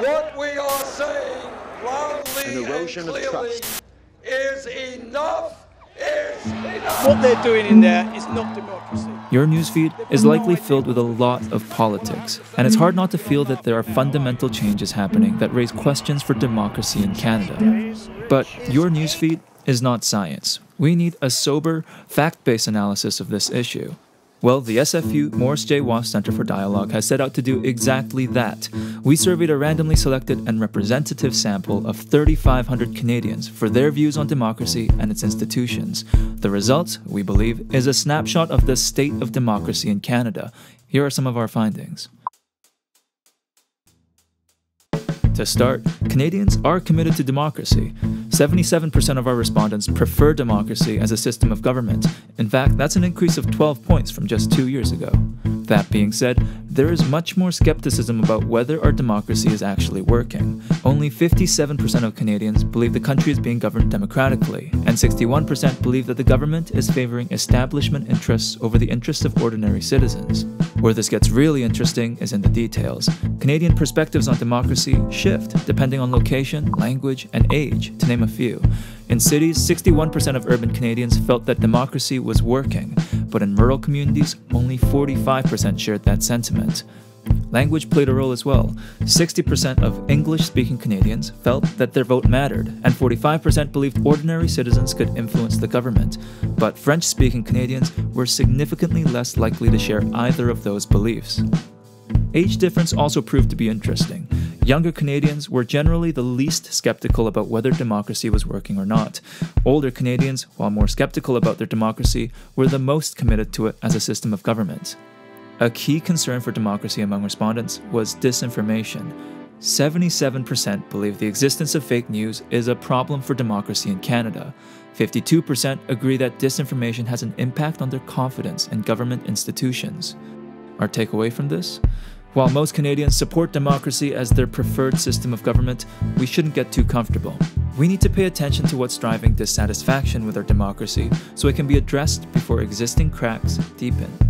What we are saying loudly and clearly is enough, is enough. What they're doing in there is not democracy. Your newsfeed is likely filled with a lot of politics, and it's hard not to feel that there are fundamental changes happening that raise questions for democracy in Canada. But your newsfeed is not science. We need a sober, fact-based analysis of this issue. Well, the SFU Morris J. Wosk Center for Dialogue has set out to do exactly that. We surveyed a randomly selected and representative sample of 3,500 Canadians for their views on democracy and its institutions. The result, we believe, is a snapshot of the state of democracy in Canada. Here are some of our findings. To start, Canadians are committed to democracy. 77% of our respondents prefer democracy as a system of government. In fact, that's an increase of 12 points from just 2 years ago. That being said, there is much more skepticism about whether our democracy is actually working. Only 57% of Canadians believe the country is being governed democratically, and 61% believe that the government is favoring establishment interests over the interests of ordinary citizens. Where this gets really interesting is in the details. Canadian perspectives on democracy shift depending on location, language, and age, to name a few. In cities, 61% of urban Canadians felt that democracy was working, but in rural communities, only 45% shared that sentiment. Language played a role as well. 60% of English-speaking Canadians felt that their vote mattered, and 45% believed ordinary citizens could influence the government. But French-speaking Canadians were significantly less likely to share either of those beliefs. Age difference also proved to be interesting. Younger Canadians were generally the least skeptical about whether democracy was working or not. Older Canadians, while more skeptical about their democracy, were the most committed to it as a system of government. A key concern for democracy among respondents was disinformation. 77% believe the existence of fake news is a problem for democracy in Canada. 52% agree that disinformation has an impact on their confidence in government institutions. Our takeaway from this? While most Canadians support democracy as their preferred system of government, we shouldn't get too comfortable. We need to pay attention to what's driving dissatisfaction with our democracy so it can be addressed before existing cracks deepen.